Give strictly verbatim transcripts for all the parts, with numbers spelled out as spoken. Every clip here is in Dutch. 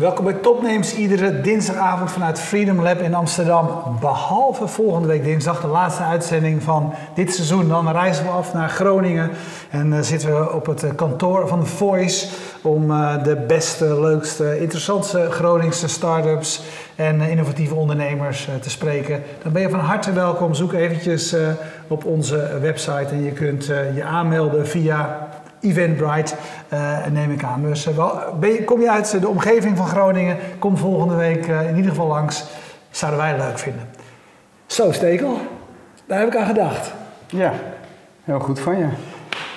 Welkom bij Top Names, iedere dinsdagavond vanuit Freedom Lab in Amsterdam. Behalve volgende week dinsdag, de laatste uitzending van dit seizoen. Dan reizen we af naar Groningen en uh, zitten we op het uh, kantoor van Voice om uh, de beste, leukste, interessantste Groningse start-ups en uh, innovatieve ondernemers uh, te spreken. Dan ben je van harte welkom. Zoek eventjes uh, op onze website en je kunt uh, je aanmelden via Eventbrite, uh, neem ik aan. Dus uh, wel, ben je, kom je uit de omgeving van Groningen, kom volgende week uh, in ieder geval langs. Zouden wij leuk vinden. Zo, Stekel, daar heb ik aan gedacht. Ja, heel goed van je.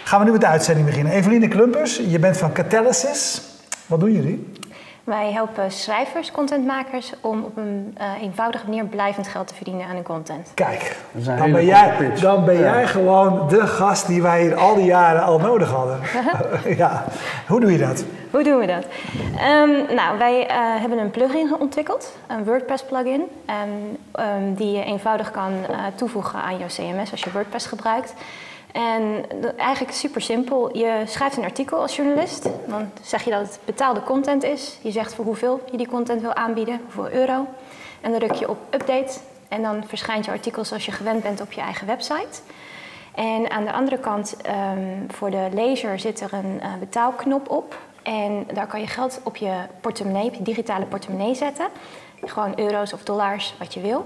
Gaan we nu met de uitzending beginnen. Eveline Klumpers, je bent van Katalysis. Wat doen jullie? Wij helpen schrijvers, contentmakers, om op een uh, eenvoudige manier blijvend geld te verdienen aan hun content. Kijk, dan ben, jij, dan ben ja. jij gewoon de gast die wij hier al die jaren al nodig hadden. Ja. Hoe doe je dat? Hoe doen we dat? Um, nou, wij uh, hebben een plugin ontwikkeld, een WordPress plugin, um, um, die je eenvoudig kan uh, toevoegen aan jouw C M S als je WordPress gebruikt. En eigenlijk super simpel. Je schrijft een artikel als journalist. Dan zeg je dat het betaalde content is. Je zegt voor hoeveel je die content wil aanbieden, hoeveel euro. En dan druk je op update. En dan verschijnt je artikel zoals je gewend bent op je eigen website. En aan de andere kant, um, voor de lezer zit er een uh, betaalknop op. En daar kan je geld op je portemonnee, op je digitale portemonnee zetten. Gewoon euro's of dollars, wat je wil.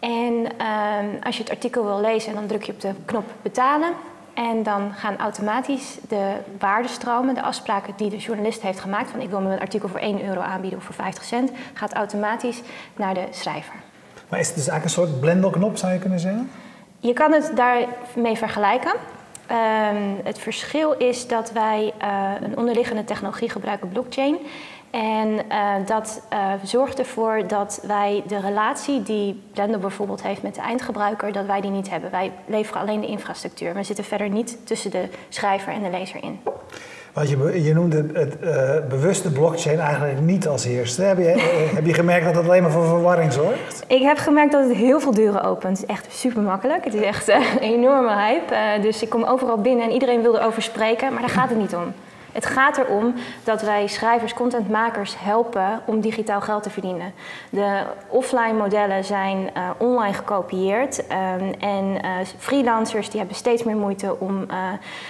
En uh, als je het artikel wil lezen, dan druk je op de knop betalen. En dan gaan automatisch de waardestromen, de afspraken die de journalist heeft gemaakt, van ik wil mijn artikel voor één euro aanbieden of voor vijftig cent, gaat automatisch naar de schrijver. Maar is het dus eigenlijk een soort Blendle-knop, zou je kunnen zeggen? Je kan het daarmee vergelijken. Uh, het verschil is dat wij uh, een onderliggende technologie gebruiken, blockchain. En uh, dat uh, zorgt ervoor dat wij de relatie die Blendle bijvoorbeeld heeft met de eindgebruiker, dat wij die niet hebben. Wij leveren alleen de infrastructuur. We zitten verder niet tussen de schrijver en de lezer in. Want je, je noemde het uh, bewuste blockchain eigenlijk niet als eerste. Heb je, heb je gemerkt dat dat alleen maar voor verwarring zorgt? Ik heb gemerkt dat het heel veel deuren opent. Het is echt super makkelijk. Het is echt uh, een enorme hype. Uh, dus ik kom overal binnen en iedereen wil erover spreken, maar daar gaat het niet om. Het gaat erom dat wij schrijvers, contentmakers helpen om digitaal geld te verdienen. De offline modellen zijn uh, online gekopieerd. Um, en uh, freelancers die hebben steeds meer moeite om uh,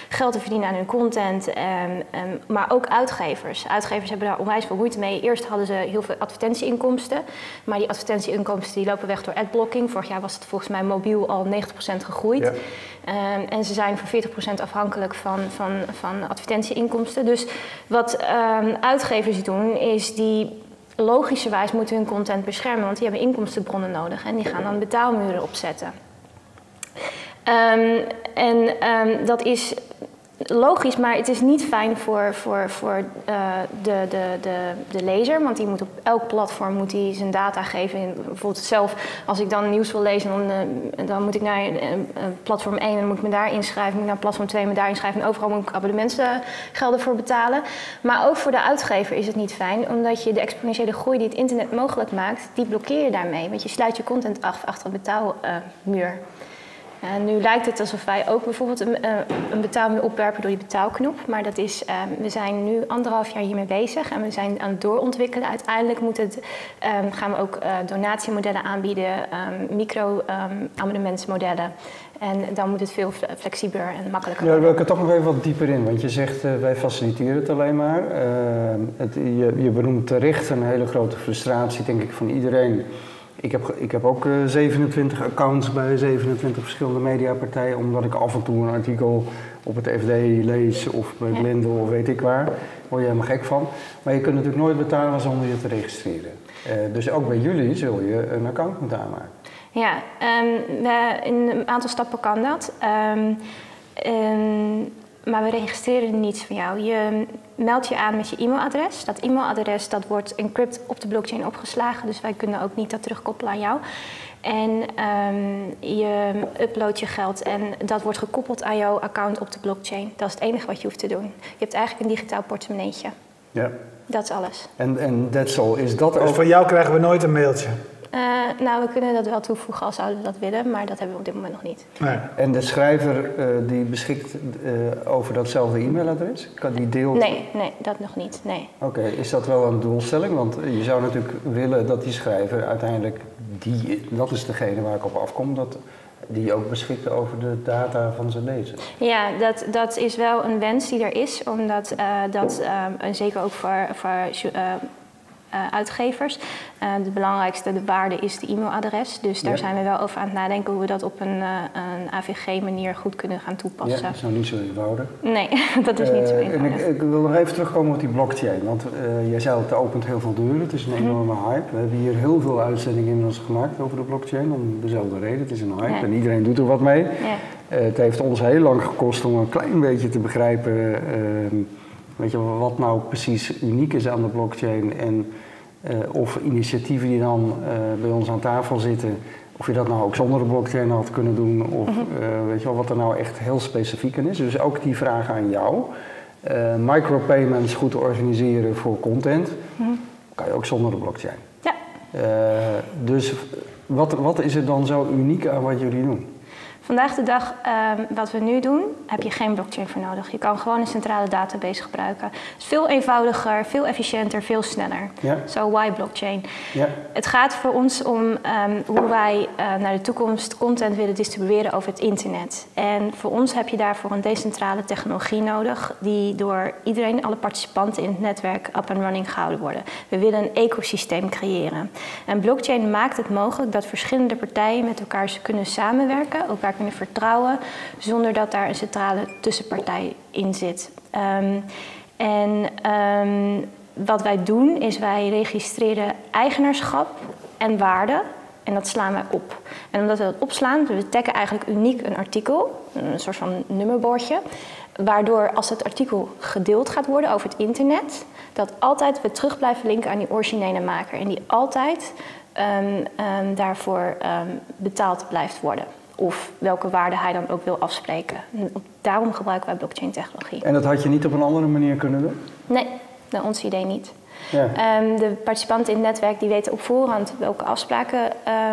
geld te verdienen aan hun content. Um, um, maar ook uitgevers. Uitgevers hebben daar onwijs veel moeite mee. Eerst hadden ze heel veel advertentieinkomsten. Maar die advertentieinkomsten die lopen weg door adblocking. Vorig jaar was het volgens mij mobiel al negentig procent gegroeid. Ja. Um, en ze zijn voor veertig procent afhankelijk van, van, van advertentieinkomsten. Dus wat uh, uitgevers doen is die logischerwijs moeten hun content beschermen, want die hebben inkomstenbronnen nodig en die gaan dan betaalmuren opzetten. Um, en um, dat is logisch, maar het is niet fijn voor, voor, voor uh, de, de, de, de lezer, want die moet op elk platform moet die zijn data geven. En bijvoorbeeld zelf, als ik dan nieuws wil lezen, dan, uh, dan moet ik naar uh, platform één en moet ik me daar inschrijven, moet ik naar platform twee en me daar inschrijven en overal moet ik abonnementsgelden voor betalen. Maar ook voor de uitgever is het niet fijn, omdat je de exponentiële groei die het internet mogelijk maakt, die blokkeer je daarmee, want je sluit je content af achter een betaalmuur. En nu lijkt het alsof wij ook bijvoorbeeld een, een betaalmuur opwerpen door die betaalknop. Maar dat is, uh, we zijn nu anderhalf jaar hiermee bezig en we zijn aan het doorontwikkelen. Uiteindelijk moet het, um, gaan we ook uh, donatiemodellen aanbieden, um, micro-abonnementsmodellen. Um, En dan moet het veel flexibeler en makkelijker worden. Ja, daar wil ik er toch nog even wat dieper in. Want je zegt, uh, wij faciliteren het alleen maar. Uh, het, je, je benoemt terecht een hele grote frustratie, denk ik, van iedereen. Ik heb, ik heb ook zevenentwintig accounts bij zevenentwintig verschillende mediapartijen, omdat ik af en toe een artikel op het F D lees of bij Blendle of weet ik waar. Daar word je helemaal gek van. Maar je kunt natuurlijk nooit betalen zonder je te registreren. Uh, dus ook bij jullie zul je een account moeten aanmaken. Ja, um, in een aantal stappen kan dat. Um, um, maar we registreren niets van jou. Je meld je aan met je e-mailadres. Dat e-mailadres dat wordt encrypt op de blockchain opgeslagen. Dus wij kunnen ook niet dat terugkoppelen aan jou. En um, je uploadt je geld en dat wordt gekoppeld aan jouw account op de blockchain. Dat is het enige wat je hoeft te doen. Je hebt eigenlijk een digitaal portemonneetje. Ja. Dat is alles. En, en that's all. Is dat ook... Dus van jou krijgen we nooit een mailtje? Uh, nou, we kunnen dat wel toevoegen als zouden we dat willen, maar dat hebben we op dit moment nog niet. Nee. En de schrijver uh, die beschikt uh, over datzelfde e-mailadres? Kan die deel... Nee, nee, dat nog niet, nee. Oké, okay. Is dat wel een doelstelling? Want je zou natuurlijk willen dat die schrijver uiteindelijk, die, dat is degene waar ik op afkom, dat die ook beschikt over de data van zijn lezers. Ja, dat, dat is wel een wens die er is, omdat uh, dat, um, en zeker ook voor... voor uh, Uh, uitgevers. Uh, de belangrijkste de waarde is de e-mailadres. Dus daar ja. zijn we wel over aan het nadenken hoe we dat op een, uh, een A V G-manier goed kunnen gaan toepassen. Ja, dat is nou niet zo eenvoudig. Nee, dat is uh, niet zo eenvoudig. En ik, ik wil nog even terugkomen op die blockchain. Want uh, jij zei al, het opent heel veel deuren. Het is een enorme mm-hmm. hype. We hebben hier heel veel uitzendingen in ons gemaakt over de blockchain. Om dezelfde reden. Het is een hype ja. en iedereen doet er wat mee. Ja. Uh, het heeft ons heel lang gekost om een klein beetje te begrijpen... Uh, Weet je, wat nou precies uniek is aan de blockchain en uh, of initiatieven die dan uh, bij ons aan tafel zitten, of je dat nou ook zonder de blockchain had kunnen doen, of mm-hmm. uh, weet je wel, wat er nou echt heel specifiek aan is. Dus ook die vraag aan jou. Uh, micropayments goed organiseren voor content, mm-hmm. kan je ook zonder de blockchain. Ja. Uh, dus wat, wat is er dan zo uniek aan wat jullie doen? Vandaag de dag, um, wat we nu doen, heb je geen blockchain voor nodig. Je kan gewoon een centrale database gebruiken. Het is veel eenvoudiger, veel efficiënter, veel sneller. Ja. So why blockchain? Ja. Het gaat voor ons om um, hoe wij uh, naar de toekomst content willen distribueren over het internet. En voor ons heb je daarvoor een decentrale technologie nodig... die door iedereen, alle participanten in het netwerk, up and running gehouden worden. We willen een ecosysteem creëren. En blockchain maakt het mogelijk dat verschillende partijen met elkaar kunnen samenwerken... elkaar kunnen vertrouwen, zonder dat daar een centrale tussenpartij in zit. Um, en um, wat wij doen, is wij registreren eigenaarschap en waarde... En dat slaan wij op. En omdat we dat opslaan, we taggen eigenlijk uniek een artikel, een soort van nummerbordje, waardoor als het artikel gedeeld gaat worden over het internet, dat altijd we terug blijven linken aan die originele maker en die altijd um, um, daarvoor um, betaald blijft worden. Of welke waarde hij dan ook wil afspreken. Daarom gebruiken wij blockchain-technologie. En dat had je niet op een andere manier kunnen doen? Nee, naar ons idee niet. Ja. Um, de participanten in het netwerk die weten op voorhand welke afspraken,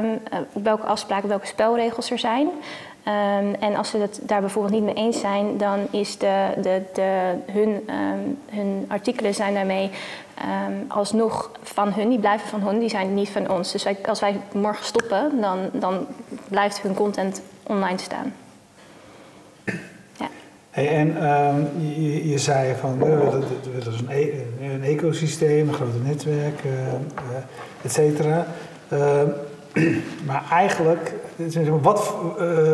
um, op welke afspraken, welke spelregels er zijn. Um, en als ze het daar bijvoorbeeld niet mee eens zijn, dan is de, de, de, hun, um, hun artikelen zijn daarmee um, alsnog van hun. Die blijven van hun, die zijn niet van ons. Dus wij, als wij morgen stoppen, dan, dan blijft hun content online staan. Hey, en um, je, je zei van, we willen, we willen dus een, e een ecosysteem, een groot netwerk, uh, uh, et cetera. Uh, maar eigenlijk, wat, uh,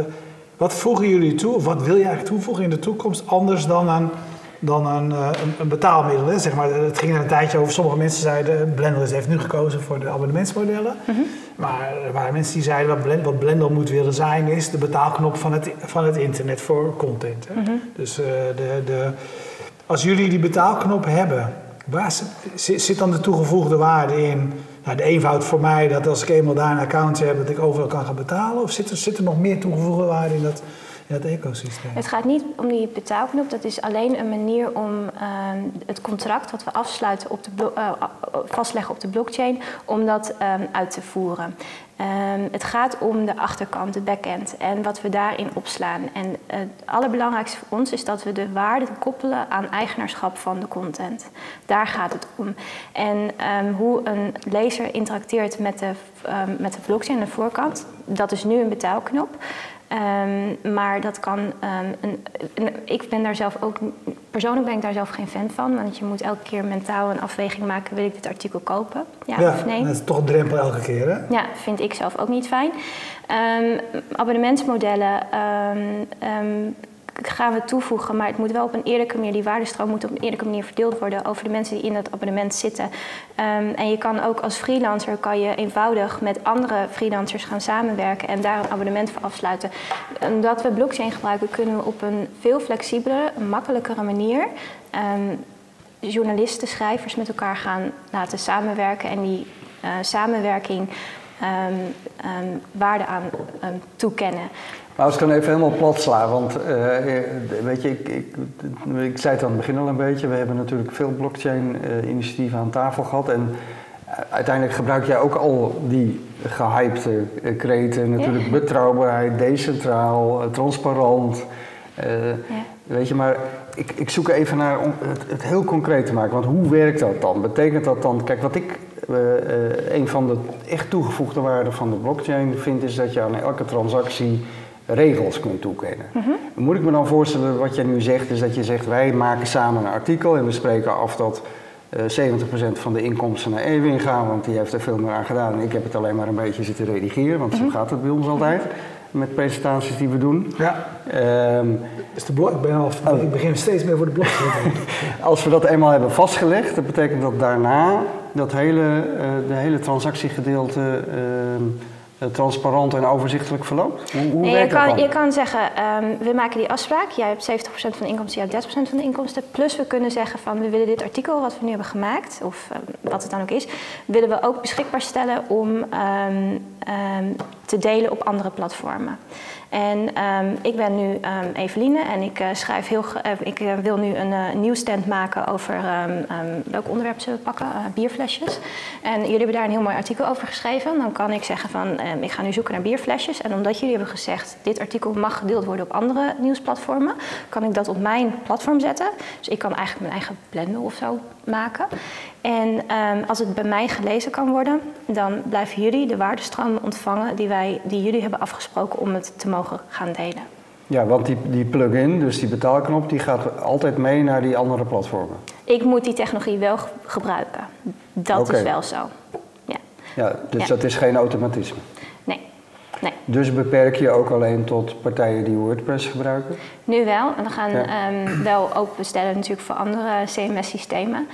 wat voegen jullie toe, of wat wil je eigenlijk toevoegen in de toekomst, anders dan aan, dan aan uh, een, een betaalmiddel? Hè? Zeg maar, het ging er een tijdje over, sommige mensen zeiden, Blendle heeft nu gekozen voor de abonnementsmodellen. Mm-hmm. Maar er waren mensen die zeiden, wat Blendle, wat Blendle moet willen zijn, is de betaalknop van het, van het internet voor content. Hè? Mm-hmm. Dus uh, de, de, als jullie die betaalknop hebben, waar zit, zit dan de toegevoegde waarde in? Nou, de eenvoud voor mij, dat als ik eenmaal daar een accountje heb, dat ik overal kan gaan betalen? Of zit er, zit er nog meer toegevoegde waarde in dat... Ja, het ecosysteem. Het gaat niet om die betaalknop. Dat is alleen een manier om uh, het contract wat we afsluiten op de uh, vastleggen op de blockchain, om dat uh, uit te voeren. Uh, het gaat om de achterkant, de backend en wat we daarin opslaan. En uh, het allerbelangrijkste voor ons is dat we de waarde koppelen aan eigenaarschap van de content. Daar gaat het om. En um, hoe een lezer interacteert met de, uh, met de blockchain aan de voorkant, dat is nu een betaalknop. Um, maar dat kan. Um, een, een, ik ben daar zelf ook. Persoonlijk ben ik daar zelf geen fan van. Want je moet elke keer mentaal een afweging maken: wil ik dit artikel kopen? Ja, ja of nee? Dat is toch een drempel elke keer, hè? Ja, vind ik zelf ook niet fijn. Um, abonnementsmodellen. Um, um, gaan we toevoegen, maar het moet wel op een eerlijke manier... die waardestroom moet op een eerlijke manier verdeeld worden... over de mensen die in dat abonnement zitten. Um, en je kan ook als freelancer kan je eenvoudig met andere freelancers gaan samenwerken... en daar een abonnement voor afsluiten. Omdat we blockchain gebruiken, kunnen we op een veel flexibelere, makkelijkere manier... Um, journalisten, schrijvers met elkaar gaan laten samenwerken... en die uh, samenwerking um, um, waarde aan um, toekennen... Nou, als ik dan even helemaal plat sla, want uh, weet je, ik, ik, ik zei het aan het begin al een beetje, we hebben natuurlijk veel blockchain-initiatieven aan tafel gehad en uiteindelijk gebruik jij ook al die gehypte kreten. Natuurlijk, ja. Betrouwbaarheid, decentraal, transparant. Uh, ja. Weet je, maar ik, ik zoek even naar om het, het heel concreet te maken. Want hoe werkt dat dan? Betekent dat dan... Kijk, wat ik uh, uh, een van de echt toegevoegde waarden van de blockchain vind... is dat je aan elke transactie regels kunt toekennen. Mm-hmm. Moet ik me dan voorstellen, wat jij nu zegt... is dat je zegt, wij maken samen een artikel... en we spreken af dat uh, zeventig procent van de inkomsten naar Ewing gaan... want die heeft er veel meer aan gedaan. En ik heb het alleen maar een beetje zitten redigeren... want mm-hmm. zo gaat het bij ons altijd... met presentaties die we doen. Ja. Um, dus de blog, ik, ben al, oh. ik begin steeds meer voor de blog. Als we dat eenmaal hebben vastgelegd, dat betekent dat daarna dat hele, uh, de hele transactiegedeelte uh, transparant en overzichtelijk verloopt. Hoe, hoe nee, werkt je dat kan, dan? Je kan zeggen, um, we maken die afspraak. Jij hebt zeventig procent van de inkomsten, jij hebt dertig procent van de inkomsten. Plus we kunnen zeggen van, we willen dit artikel wat we nu hebben gemaakt, of um, wat het dan ook is, willen we ook beschikbaar stellen om... Um, um, te delen op andere platformen. En um, ik ben nu um, Eveline en ik, uh, schrijf heel uh, ik uh, wil nu een uh, nieuwsstand maken over um, um, welk onderwerp zullen we pakken, uh, bierflesjes. En jullie hebben daar een heel mooi artikel over geschreven. Dan kan ik zeggen van, um, ik ga nu zoeken naar bierflesjes. En omdat jullie hebben gezegd, dit artikel mag gedeeld worden op andere nieuwsplatformen, kan ik dat op mijn platform zetten. Dus ik kan eigenlijk mijn eigen Blendle of zo maken. En um, als het bij mij gelezen kan worden, dan blijven jullie de waardestromen ontvangen die, wij, die jullie hebben afgesproken om het te mogen gaan delen. Ja, want die, die plug-in, dus die betaalknop, die gaat altijd mee naar die andere platformen. Ik moet die technologie wel gebruiken. Dat okay. is wel zo. Ja, ja dus ja. dat is geen automatisme? Nee. nee. Dus beperk je ook alleen tot partijen die WordPress gebruiken? Nu wel. En we gaan ja. um, wel ook bestellen natuurlijk voor andere C M S-systemen.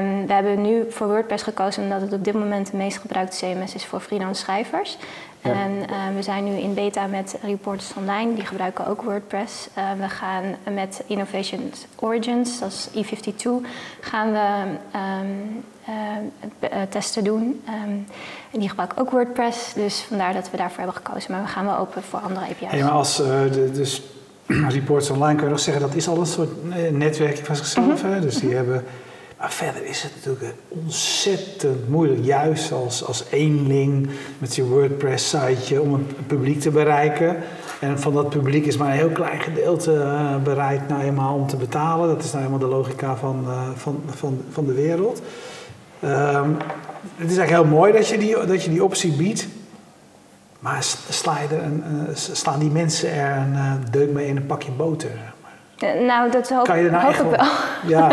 Um, we hebben nu voor WordPress gekozen omdat het op dit moment de meest gebruikte C M S is voor freelance schrijvers. Ja. En um, we zijn nu in beta met Reporters Online, die gebruiken ook WordPress. Uh, we gaan met Innovation Origins, dat is E vijfenvijftig, gaan we um, uh, testen doen. Um, en die gebruiken ook WordPress, dus vandaar dat we daarvoor hebben gekozen. Maar we gaan wel open voor andere A P I's. Hey, maar als, uh, de, dus Reporters Online kun je nog zeggen, dat is al een soort netwerking van zichzelf. Mm-hmm. Dus die mm-hmm. hebben... Maar verder is het natuurlijk ontzettend moeilijk, juist als, als eenling met je WordPress-siteje, om een publiek te bereiken. En van dat publiek is maar een heel klein gedeelte bereid nou eenmaal om te betalen. Dat is nou eenmaal de logica van, van, van, van de wereld. Um, het is eigenlijk heel mooi dat je die, dat je die optie biedt. Maar sla je er een, slaan die mensen er een deuk mee in een pakje boter? Nou, dat hoop, kan je nou hoop ik wel. Ja,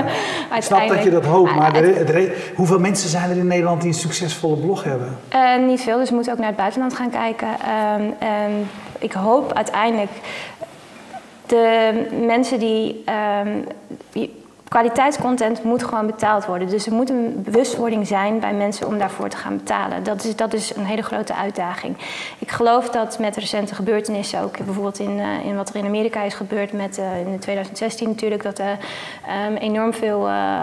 ik snap dat je dat hoopt, maar er, er, er, hoeveel mensen zijn er in Nederland die een succesvolle blog hebben? Uh, niet veel, dus we moeten ook naar het buitenland gaan kijken. Um, um, ik hoop uiteindelijk de mensen die... Um, die kwaliteitscontent moet gewoon betaald worden. Dus er moet een bewustwording zijn bij mensen om daarvoor te gaan betalen. Dat is, dat is een hele grote uitdaging. Ik geloof dat met recente gebeurtenissen ook, bijvoorbeeld in, uh, in wat er in Amerika is gebeurd met, uh, in tweeduizend zestien natuurlijk, dat er uh, um, enorm veel uh,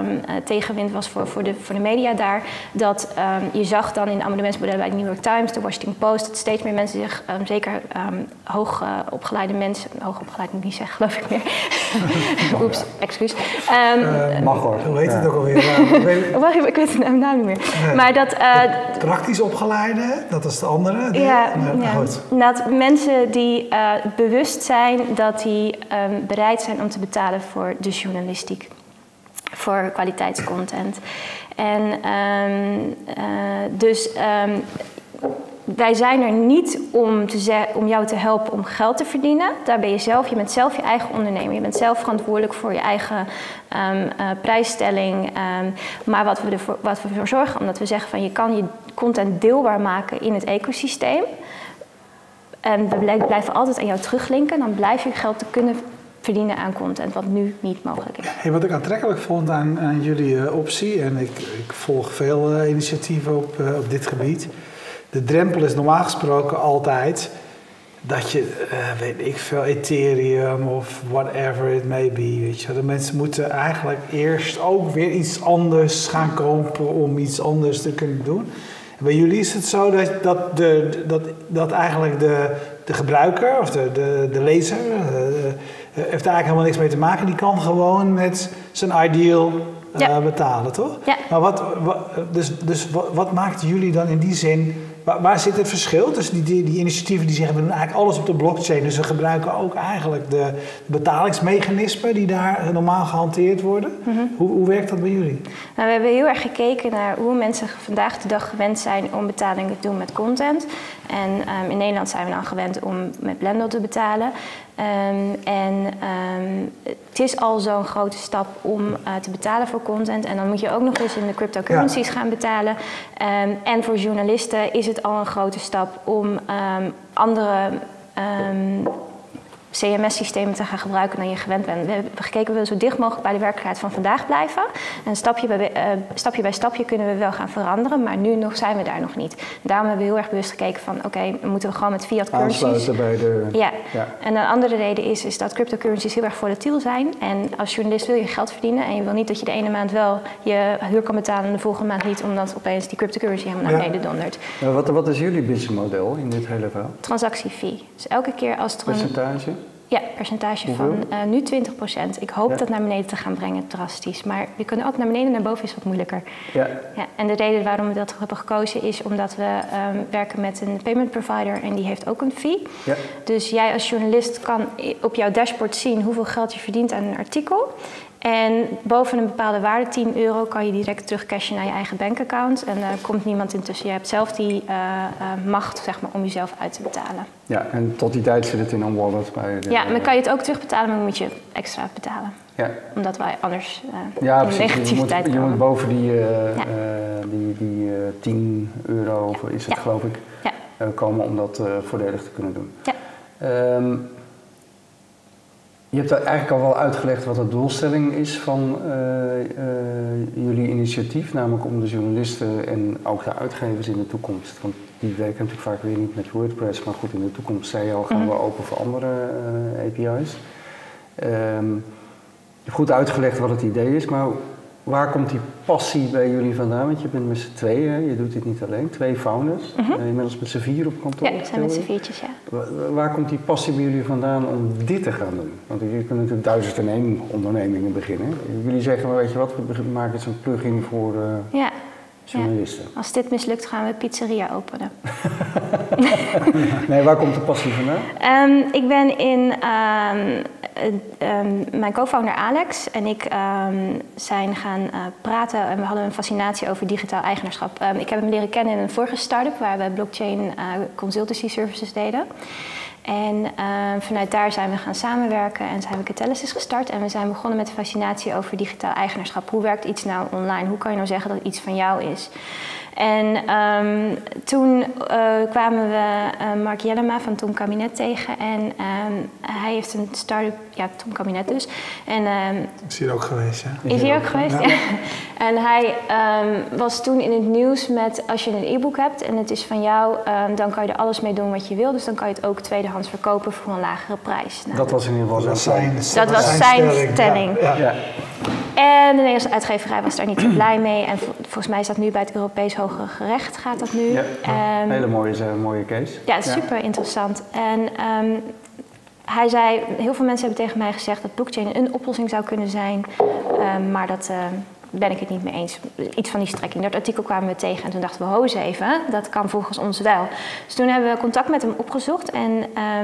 um, tegenwind was voor, voor, de, voor de media daar. Dat um, je zag dan in de abonnementsmodellen bij de New York Times, de Washington Post, dat steeds meer mensen zich, um, zeker um, hoogopgeleide uh, mensen, hoogopgeleid moet ik niet zeggen, geloof ik meer. Oeps, excuus. Um, uh, mag hoor. Hoe heet ja. het ook alweer? Uh, ik weet de naam nou niet meer. Nee. Maar dat, uh, praktisch opgeleide, dat is de andere. De, ja, uh, ja. Goed. Dat mensen die uh, bewust zijn dat die um, bereid zijn om te betalen voor de journalistiek. Voor kwaliteitscontent. En um, uh, dus... Um, wij zijn er niet om, te om jou te helpen om geld te verdienen. Daar ben je zelf. Je bent zelf je eigen ondernemer. Je bent zelf verantwoordelijk voor je eigen um, uh, prijsstelling. Um, maar wat we, ervoor, wat we ervoor zorgen, omdat we zeggen van je kan je content deelbaar maken in het ecosysteem. En we blijven altijd aan jou teruglinken. Dan blijf je geld te kunnen verdienen aan content, wat nu niet mogelijk is. Hey, wat ik aantrekkelijk vond aan, aan jullie uh, optie, en ik, ik volg veel uh, initiatieven op, uh, op dit gebied. De drempel is normaal gesproken altijd dat je, uh, weet ik veel, Ethereum of whatever it may be, weet je. De mensen moeten eigenlijk eerst ook weer iets anders gaan kopen om iets anders te kunnen doen. En bij jullie is het zo dat, dat, de, dat, dat eigenlijk de, de gebruiker of de, de, de lezer uh, heeft eigenlijk helemaal niks mee te maken. Die kan gewoon met zijn ideal ja. uh, betalen, toch? Ja. Maar wat, wat, dus dus wat, wat maakt jullie dan in die zin... Waar, waar zit het verschil tussen die, die, die initiatieven die zeggen... we doen eigenlijk alles op de blockchain... dus we gebruiken ook eigenlijk de betalingsmechanismen... die daar normaal gehanteerd worden. Mm-hmm. hoe, hoe werkt dat bij jullie? Nou, we hebben heel erg gekeken naar hoe mensen vandaag de dag gewend zijn... om betalingen te doen met content. En um, in Nederland zijn we dan gewend om met Blendle te betalen... Um, en um, het is al zo'n grote stap om uh, te betalen voor content. En dan moet je ook nog eens in de cryptocurrencies ja. gaan betalen. Um, en voor journalisten is het al een grote stap om um, andere um, C M S-systemen te gaan gebruiken dan je gewend bent. We hebben gekeken, we willen zo dicht mogelijk bij de werkelijkheid van vandaag blijven. En stapje bij, uh, stapje bij stapje kunnen we wel gaan veranderen, maar nu nog zijn we daar nog niet. Daarom hebben we heel erg bewust gekeken van, oké, okay, moeten we gewoon met fiat currencies... Aansluiten bij de... Ja. ja. En een andere reden is, is dat cryptocurrencies heel erg volatiel zijn. En als journalist wil je geld verdienen en je wil niet dat je de ene maand wel je huur kan betalen en de volgende maand niet, omdat opeens die cryptocurrency helemaal naar beneden ja. dondert. Ja, wat, wat is jullie businessmodel in dit hele verhaal? Transactiefee. Dus elke keer als... Percentage? Ja, percentage van uh, nu twintig procent. Ik hoop ja. dat naar beneden te gaan brengen, drastisch. Maar we kunnen ook naar beneden en naar boven is wat moeilijker. Ja. Ja, en de reden waarom we dat hebben gekozen is omdat we um, werken met een payment provider en die heeft ook een fee. Ja. Dus jij als journalist kan op jouw dashboard zien hoeveel geld je verdient aan een artikel. En boven een bepaalde waarde, tien euro, kan je direct terugcashen naar je eigen bankaccount. En daar uh, komt niemand intussen. Je hebt zelf die uh, uh, macht, zeg maar, om jezelf uit te betalen. Ja, en tot die tijd zit het in een wallet. Bij de, ja, maar dan kan je het ook terugbetalen, maar dan moet je extra betalen. Ja. Omdat wij anders uh, ja, in negativiteit komen. Je moet boven die, uh, ja. uh, die, die uh, tien euro, ja. is het ja. geloof ik, ja. uh, komen om dat uh, voordelig te kunnen doen. Ja. Um, Je hebt eigenlijk al wel uitgelegd wat de doelstelling is van uh, uh, jullie initiatief. Namelijk om de journalisten en ook de uitgevers in de toekomst. Want die werken natuurlijk vaak weer niet met WordPress. Maar goed, in de toekomst, zei je al, gaan we open voor andere uh, A P I's. Um, je hebt goed uitgelegd wat het idee is. Maar waar komt die passie bij jullie vandaan? Want je bent met z'n tweeën, hè? Je doet dit niet alleen. Twee founders, mm-hmm. uh, inmiddels met z'n vier op kantoor. Ja, we zijn met z'n viertjes, ja. Waar, waar komt die passie bij jullie vandaan om dit te gaan doen? Want jullie kunnen natuurlijk duizend en één ondernemingen beginnen. Jullie zeggen, maar weet je wat, we maken zo'n plugin voor uh, ja. journalisten. Ja. Als dit mislukt, gaan we pizzeria openen. Nee, waar komt de passie vandaan? Um, ik ben in... Um, Uh, um, mijn co-founder Alex en ik um, zijn gaan uh, praten en we hadden een fascinatie over digitaal eigenaarschap. Um, ik heb hem leren kennen in een vorige start-up waar we blockchain uh, consultancy services deden. En um, vanuit daar zijn we gaan samenwerken en zijn we Katalysis gestart. En we zijn begonnen met de fascinatie over digitaal eigenaarschap. Hoe werkt iets nou online? Hoe kan je nou zeggen dat iets van jou is? En um, toen uh, kwamen we uh, Mark Jellema van Tom Kabinet tegen. En um, hij heeft een start-up, ja, Tom Kabinet dus. En, um, is hier ook geweest, ja. Is, is hier ook, ook geweest, ja. ja. En hij um, was toen in het nieuws met, als je een e-book hebt en het is van jou, um, dan kan je er alles mee doen wat je wil. Dus dan kan je het ook tweedehands verkopen voor een lagere prijs. Nou, dat was in ieder geval dat zijn, dat zijn, dat was zijn stelling. stelling. Ja. Ja. Ja. En de Nederlandse uitgeverij was daar niet zo blij mee. En vol, volgens mij is dat nu bij het Europees Hogere Gerecht gaat dat nu. Ja, um, hele mooie, uh, mooie case. Ja, super ja. interessant. En um, hij zei, heel veel mensen hebben tegen mij gezegd dat blockchain een oplossing zou kunnen zijn. Um, maar dat uh, ben ik het niet mee eens. Iets van die strekking. Dat artikel kwamen we tegen en toen dachten we, ho even, dat kan volgens ons wel. Dus toen hebben we contact met hem opgezocht. En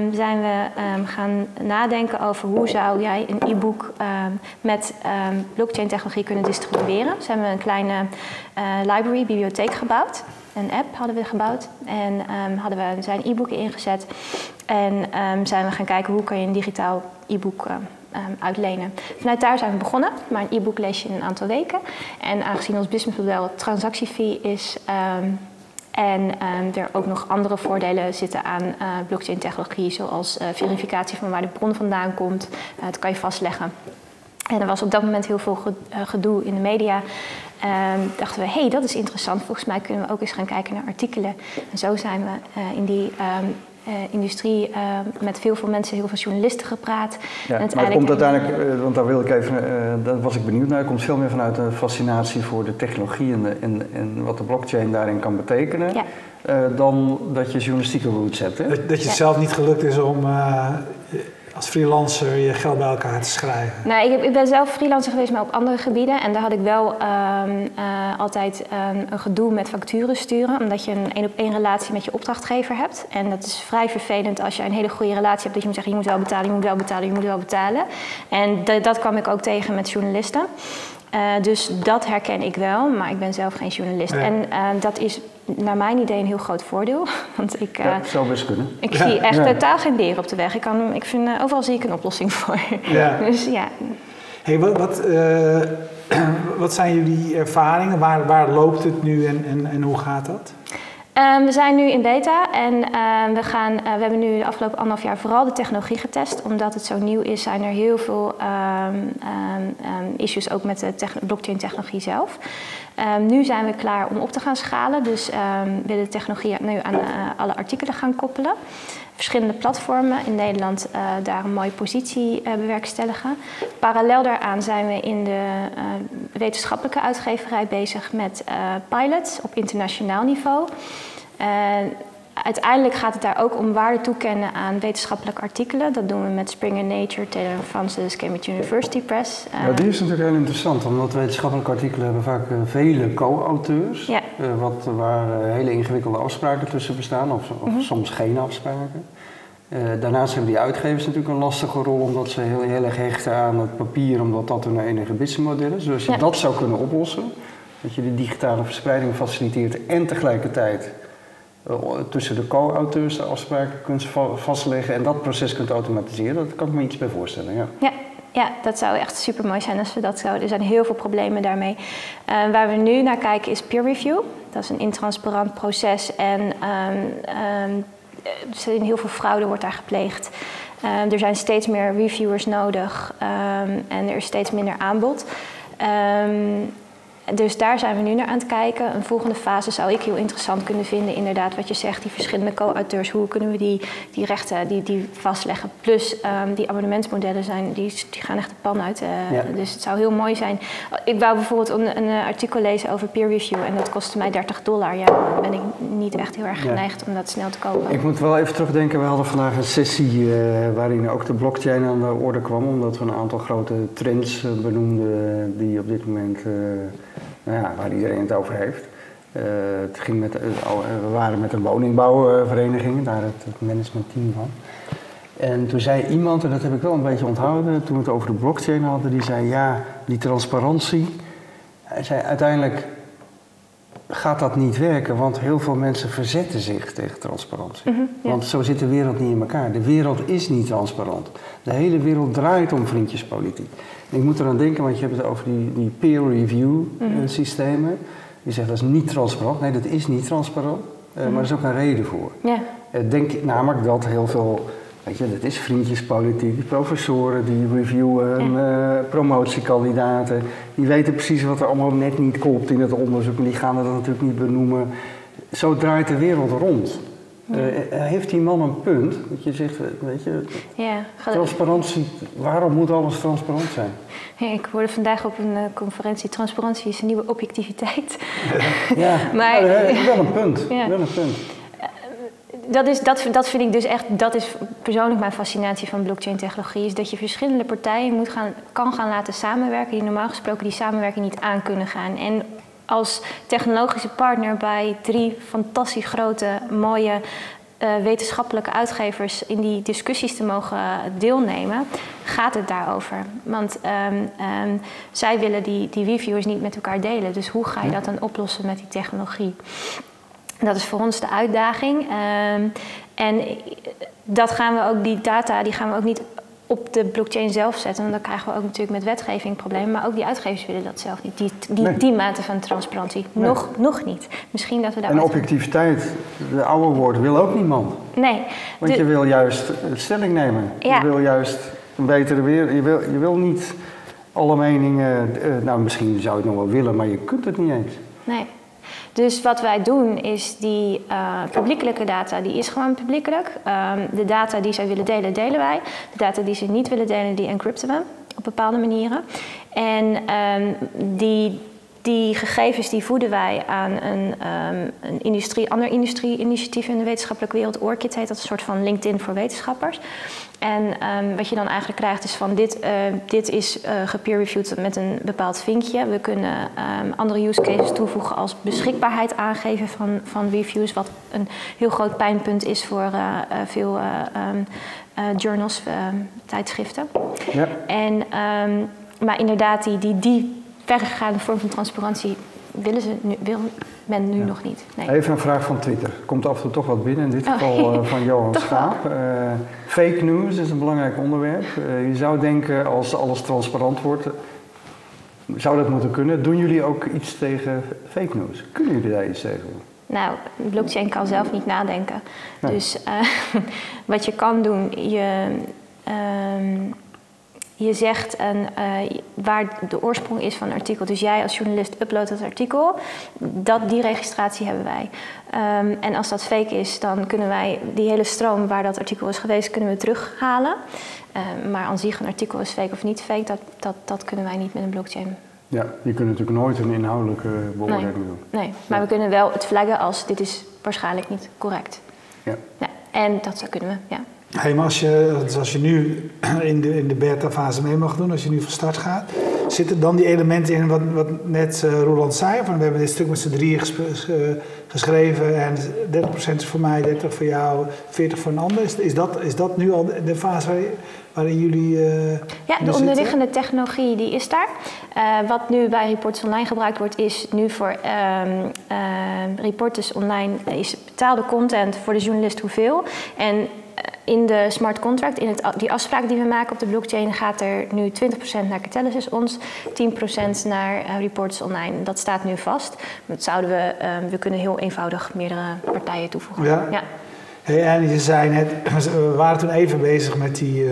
um, zijn we um, gaan nadenken over hoe zou jij een e-book um, met um, blockchain technologie kunnen distribueren. Dus hebben we een kleine uh, library, bibliotheek gebouwd. Een app hadden we gebouwd en um, hadden we zijn e-book ingezet. En um, zijn we gaan kijken hoe kan je een digitaal e-book uh, Um, uitlenen. Vanuit daar zijn we begonnen, maar een e-book lees je in een aantal weken. En aangezien ons businessmodel transactiefee is um, en um, er ook nog andere voordelen zitten aan uh, blockchain technologie, zoals uh, verificatie van waar de bron vandaan komt, uh, dat kan je vastleggen. En er was op dat moment heel veel gedoe in de media. Um, dachten we, hé, hey, dat is interessant. Volgens mij kunnen we ook eens gaan kijken naar artikelen. En zo zijn we uh, in die... Um, Uh, industrie, uh, met veel, veel mensen, heel veel journalisten gepraat. Ja, en maar komt uiteindelijk, uh, want daar wil ik even, uh, daar was ik benieuwd naar, het komt veel meer vanuit de fascinatie voor de technologie en, de, en, en wat de blockchain daarin kan betekenen, ja. uh, dan dat je journalistieke roots hebt. Hè? Dat, dat je ja. zelf niet gelukt is om... Uh, als freelancer je geld bij elkaar te schrijven? Nou, ik, heb, ik ben zelf freelancer geweest, maar op andere gebieden. En daar had ik wel um, uh, altijd um, een gedoe met facturen sturen. Omdat je een één-op-één relatie met je opdrachtgever hebt. En dat is vrij vervelend als je een hele goede relatie hebt. Dat je moet zeggen, je moet wel betalen, je moet wel betalen, je moet wel betalen. En de, dat kwam ik ook tegen met journalisten. Uh, dus dat herken ik wel, maar ik ben zelf geen journalist. Ja. En uh, dat is naar mijn idee een heel groot voordeel. Want ik, uh, ja, dat zou best kunnen. Ik ja. zie echt ja. totaal geen dier op de weg. Ik kan, ik vind, uh, overal zie ik een oplossing voor. Ja. Dus, ja. Hey, wat, wat, uh, wat zijn jullie ervaringen? Waar, waar loopt het nu en, en, en hoe gaat dat? Um, we zijn nu in beta en um, we, gaan, uh, we hebben nu de afgelopen anderhalf jaar vooral de technologie getest. Omdat het zo nieuw is, zijn er heel veel um, um, issues ook met de techn- blockchain technologie zelf. Um, nu zijn we klaar om op te gaan schalen, dus um, we willen de technologie nu aan uh, alle artikelen gaan koppelen. Verschillende platformen in Nederland uh, daar een mooie positie uh, bewerkstelligen. Parallel daaraan zijn we in de uh, wetenschappelijke uitgeverij bezig met uh, pilots op internationaal niveau. Uh, uiteindelijk gaat het daar ook om waarde toekennen aan wetenschappelijke artikelen. Dat doen we met Springer Nature, Taylor Francis, Cambridge University Press. Uh, ja, die is natuurlijk heel interessant, omdat wetenschappelijke artikelen hebben vaak uh, vele co-auteurs. Ja. Uh, wat, waar uh, hele ingewikkelde afspraken tussen bestaan, of, of mm-hmm. soms geen afspraken. Uh, daarnaast hebben die uitgevers natuurlijk een lastige rol, omdat ze heel, heel erg hechten aan het papier, omdat dat hun enige businessmodel is. Dus als je ja. dat zou kunnen oplossen, dat je de digitale verspreiding faciliteert en tegelijkertijd uh, tussen de co-auteurs de afspraken kunt va vastleggen en dat proces kunt automatiseren, dat kan ik me iets bij voorstellen. Ja. Ja. Ja, dat zou echt super mooi zijn als we dat zouden. Er zijn heel veel problemen daarmee. Uh, waar we nu naar kijken is peer review. Dat is een intransparant proces en um, um, er zijn heel veel fraude wordt daar gepleegd. Um, er zijn steeds meer reviewers nodig um, en er is steeds minder aanbod. Um, Dus daar zijn we nu naar aan het kijken. Een volgende fase zou ik heel interessant kunnen vinden. Inderdaad, wat je zegt, die verschillende co-auteurs. Hoe kunnen we die, die rechten die, die vastleggen? Plus um, die abonnementsmodellen zijn, die, die gaan echt de pan uit. Uh, ja. Dus het zou heel mooi zijn. Ik wou bijvoorbeeld een, een artikel lezen over peer review. En dat kostte mij dertig dollar. Ja, dan ben ik niet echt heel erg geneigd ja. om dat snel te kopen. Ik moet wel even terugdenken. We hadden vandaag een sessie uh, waarin ook de blockchain aan de orde kwam. Omdat we een aantal grote trends uh, benoemden die op dit moment... Uh, Nou ja, waar iedereen het over heeft. Uh, het ging met, uh, we waren met een woningbouwvereniging, daar het, het managementteam van. En toen zei iemand, en dat heb ik wel een beetje onthouden, toen we het over de blockchain hadden, die zei ja, die transparantie. Hij zei uiteindelijk gaat dat niet werken, want heel veel mensen verzetten zich tegen transparantie. Mm-hmm, ja. Want zo zit de wereld niet in elkaar. De wereld is niet transparant. De hele wereld draait om vriendjespolitiek. Ik moet eraan denken, want je hebt het over die, die peer review mm-hmm. systemen. Je zegt dat is niet transparant. Nee, dat is niet transparant. Uh, mm-hmm. Maar er is ook een reden voor. Yeah. Uh, denk namelijk dat heel veel, weet je, dat is vriendjespolitiek. Die professoren die reviewen, yeah. uh, promotiekandidaten. Die weten precies wat er allemaal net niet klopt in het onderzoek. Maar die gaan dat natuurlijk niet benoemen. Zo draait de wereld rond. Uh, heeft die man een punt? Dat je zegt, weet je, ja, transparantie, waarom moet alles transparant zijn? Hey, ik hoorde vandaag op een uh, conferentie, transparantie is een nieuwe objectiviteit. Ja, maar, ja, ja wel een punt. Ja. Wel een punt. Dat, is, dat, dat vind ik dus echt, dat is persoonlijk mijn fascinatie van blockchain technologie, is dat je verschillende partijen moet gaan, kan gaan laten samenwerken, die normaal gesproken die samenwerking niet aan kunnen gaan. En als technologische partner bij drie fantastisch grote, mooie uh, wetenschappelijke uitgevers in die discussies te mogen deelnemen, gaat het daarover. Want um, um, zij willen die, die reviewers niet met elkaar delen. Dus hoe ga je dat dan oplossen met die technologie? Dat is voor ons de uitdaging. Um, en dat gaan we ook, die data die gaan we ook niet op de blockchain zelf zetten. Want dan krijgen we ook natuurlijk met wetgeving problemen. Maar ook die uitgevers willen dat zelf niet. Die, die, nee. die mate van transparantie. Nee. Nog, nog niet. Misschien dat we daar... En objectiviteit, de oude woord, wil ook niemand. Nee. Want de... je wil juist stelling nemen. Ja. Je wil juist een betere wereld. Je wil, je wil niet alle meningen... Nou, misschien zou je het nog wel willen, maar je kunt het niet eens. Nee. Dus wat wij doen is die uh, publiekelijke data, die is gewoon publiekelijk. Uh, de data die zij willen delen, delen wij. De data die ze niet willen delen, die encrypten we op bepaalde manieren. En um, die Die gegevens die voeden wij aan een, um, een industrie, ander industrie-initiatief in de wetenschappelijke wereld. ORCID heet dat, een soort van LinkedIn voor wetenschappers. En um, wat je dan eigenlijk krijgt is van dit, uh, dit is uh, gepeer-reviewd met een bepaald vinkje. We kunnen um, andere use cases toevoegen als beschikbaarheid aangeven van, van reviews. Wat een heel groot pijnpunt is voor uh, uh, veel uh, um, uh, journals, uh, tijdschriften. Ja. En, um, maar inderdaad die... die, die verregaande vorm van transparantie willen ze nu, wil men nu ja. nog niet. Nee. Even een vraag van Twitter. Komt af en toe toch wat binnen, in dit geval oh, uh, van Johan Schaap. Uh, fake news is een belangrijk onderwerp. Uh, je zou denken, als alles transparant wordt, zou dat moeten kunnen. Doen jullie ook iets tegen fake news? Kunnen jullie daar iets tegen doen? Nou, blockchain kan zelf niet nadenken. Nee. Dus uh, wat je kan doen, je... Um, Je zegt een, uh, waar de oorsprong is van een artikel. Dus jij als journalist uploadt dat artikel. Dat, die registratie hebben wij. Um, en als dat fake is, dan kunnen wij die hele stroom waar dat artikel is geweest, kunnen we terughalen. Um, maar aan zich een artikel is fake of niet fake, dat, dat, dat kunnen wij niet met een blockchain. Ja, je kunt natuurlijk nooit een inhoudelijke beoordeling nee, doen. Nee, maar ja. we kunnen wel het flaggen als dit is waarschijnlijk niet correct. Ja. Ja, en dat kunnen we, ja. Hey, maar als je, als je nu in de, in de beta-fase mee mag doen, als je nu van start gaat, zitten dan die elementen in wat, wat net uh, Roland zei? Van, we hebben dit stuk met z'n drieën geschreven en dertig procent is voor mij, dertig procent voor jou, veertig procent voor een ander. Is, is, dat, is dat nu al de fase waar, waarin jullie uh, Ja, de onderliggende zitten? Technologie die is daar. Uh, wat nu bij Reporters Online gebruikt wordt, is nu voor um, uh, Reporters Online is betaalde content voor de journalist hoeveel. En in de smart contract, in het, die afspraak die we maken op de blockchain, gaat er nu twintig procent naar Katalysis ons, tien procent naar uh, Reporters Online. Dat staat nu vast. Dat zouden we, uh, we kunnen heel eenvoudig meerdere partijen toevoegen. Ja. Ja. Hey, en je zei net, we waren toen even bezig met die, uh,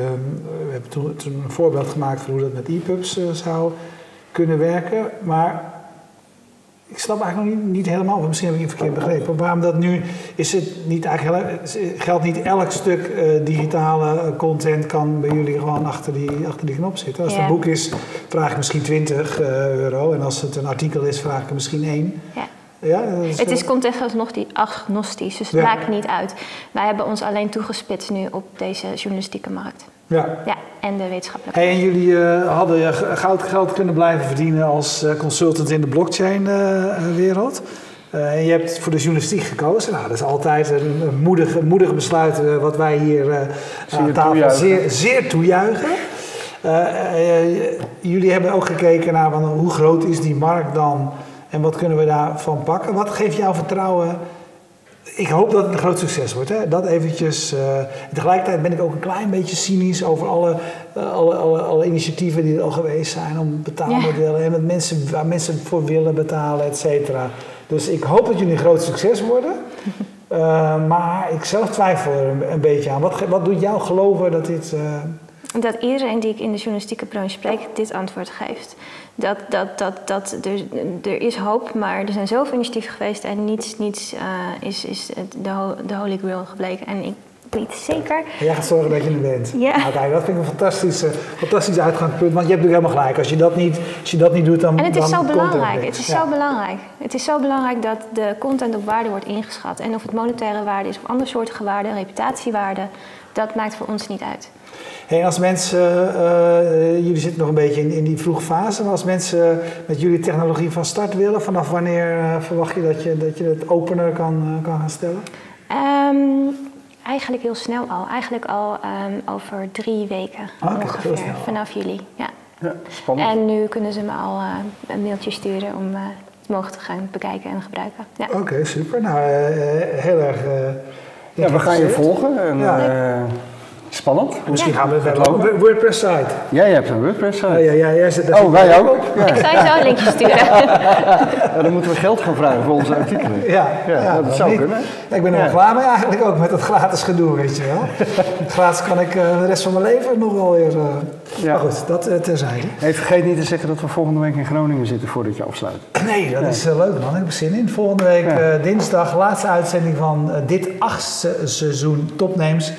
we hebben toen, toen een voorbeeld gemaakt van hoe dat met e-pubs uh, zou kunnen werken, maar ik snap eigenlijk nog niet, niet helemaal, of misschien heb ik het verkeerd begrepen. Waarom dat nu, is het niet eigenlijk, geldt niet elk stuk uh, digitale content kan bij jullie gewoon achter die, achter die knop zitten? Als ja. het een boek is, vraag ik misschien twintig uh, euro. En als het een artikel is, vraag ik er misschien één. Ja. Ja, is het is contextagnostisch, dus het ja. maakt niet uit. Wij hebben ons alleen toegespitst nu op deze journalistieke markt. Ja. Ja, en de wetenschappelijke. Hey, en jullie uh, hadden uh, goud geld kunnen blijven verdienen als uh, consultant in de blockchain-wereld. Uh, uh, en je hebt voor de journalistiek gekozen. Nou, dat is altijd een, een, moedig, een moedig besluit uh, wat wij hier uh, aan tafel toejuichen. Zeer, zeer toejuichen. Uh, uh, uh, jullie hebben ook gekeken naar van, hoe groot is die markt dan en wat kunnen we daarvan pakken. Wat geeft jou vertrouwen? Ik hoop dat het een groot succes wordt. Hè? Dat eventjes. Uh, tegelijkertijd ben ik ook een klein beetje cynisch over alle, uh, alle, alle, alle initiatieven die er al geweest zijn om betaalmodellen ja. en met mensen, waar mensen voor willen betalen, et cetera. Dus ik hoop dat jullie een groot succes worden. Uh, maar ik zelf twijfel er een, een beetje aan. Wat, wat doet jou geloven dat dit... Uh, Dat iedereen die ik in de journalistieke branche spreek dit antwoord geeft. Dat, dat, dat, dat, er, er is hoop, maar er zijn zoveel initiatieven geweest en niets, niets uh, is, is de, de holy grail gebleken. En ik weet zeker... Jij gaat zorgen dat je er bent. Ja. Nou, kijk, dat vind ik een fantastisch, fantastisch uitgangspunt, want je hebt natuurlijk helemaal gelijk. Als je dat niet, als je dat niet doet, dan En het is, zo belangrijk. Het is ja. zo belangrijk. Het is zo belangrijk dat de content op waarde wordt ingeschat. En of het monetaire waarde is of andere soorten waarde, reputatiewaarde, dat maakt voor ons niet uit. Hey, als mensen, uh, uh, jullie zitten nog een beetje in, in die vroege fase, maar als mensen met jullie technologie van start willen, vanaf wanneer uh, verwacht je dat je dat je het opener kan, uh, kan gaan stellen? Um, eigenlijk heel snel al. Eigenlijk al um, over drie weken ah, ongeveer, vanaf juli. Ja. Ja, spannend. En nu kunnen ze me al uh, een mailtje sturen om uh, het mogen te gaan bekijken en gebruiken. Ja. Oké, okay, super. Nou, uh, heel erg uh, ja, we gaan je volgen. En, ja, uh, spannend. Misschien gaan we verder lopen. WordPress site. Jij hebt een WordPress site. Ja, ja, jij zit oh, wij ook. Ja. Ik zou je zo een linkje sturen. Ja, dan moeten we geld gaan vragen voor onze artikelen. Ja, ja, ja dat zou niet kunnen. Ik ben er wel ja. klaar mee eigenlijk ook met dat gratis gedoe, weet je wel. Gratis kan ik uh, de rest van mijn leven nog wel weer... Uh... Ja. Maar goed, dat uh, terzijde. Hey, vergeet niet te zeggen dat we volgende week in Groningen zitten voordat je afsluit. Nee, dat nee. is uh, leuk man. Ik heb er zin in. Volgende week ja. uh, dinsdag, laatste uitzending van uh, dit achtste seizoen Top Names.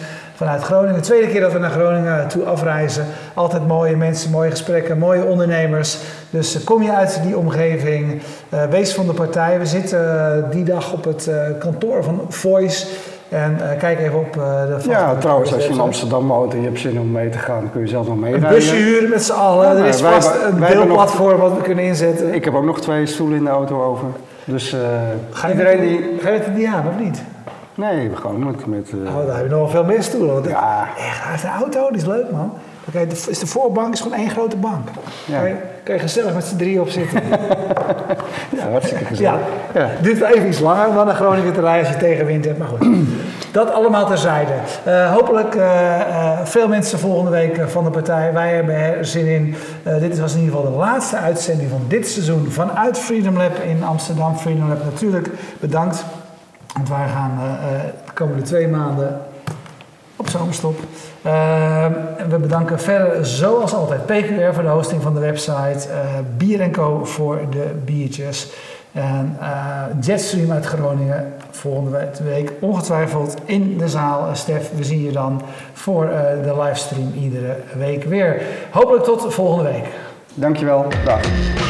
vanuit Groningen. De tweede keer dat we naar Groningen toe afreizen. Altijd mooie mensen, mooie gesprekken, mooie ondernemers. Dus kom je uit die omgeving, uh, wees van de partij. We zitten uh, die dag op het uh, kantoor van Voice. En uh, kijk even op uh, de... Ja, trouwens, als je in Amsterdam woont en je hebt zin om mee te gaan, dan kun je zelf nog meerijden. Een busje huren met z'n allen. Ja, er is wij, vast een deelplatform wat we kunnen inzetten. Ik heb ook nog twee stoelen in de auto over. Dus uh, ga je iedereen die... Ga je het niet aan, of niet? Nee, we gaan met... met uh... Oh, daar heb je nog wel veel meer stoelen. Want ja. Echt, de auto, die is leuk, man. Kijk, de, is de voorbank is gewoon één grote bank. Ja. Kan, je, kan je gezellig met z'n drieën op zitten. Ja, hartstikke gezellig. Ja. Ja. Dit is even iets langer om dan naar Groningen te rijden als je tegenwind hebt. Maar goed, dat allemaal terzijde. Uh, hopelijk uh, uh, veel mensen volgende week uh, van de partij. Wij hebben er zin in. Uh, dit was in ieder geval de laatste uitzending van dit seizoen vanuit Freedom Lab in Amsterdam. Freedom Lab natuurlijk bedankt. Want wij gaan uh, de komende twee maanden op zomerstop. Uh, we bedanken verder zoals altijd P Q R voor de hosting van de website, uh, Bier en Co voor de biertjes en uh, Jetstream uit Groningen volgende week ongetwijfeld in de zaal. Uh, Stef, we zien je dan voor uh, de livestream iedere week weer. Hopelijk tot volgende week. Dankjewel. Dag.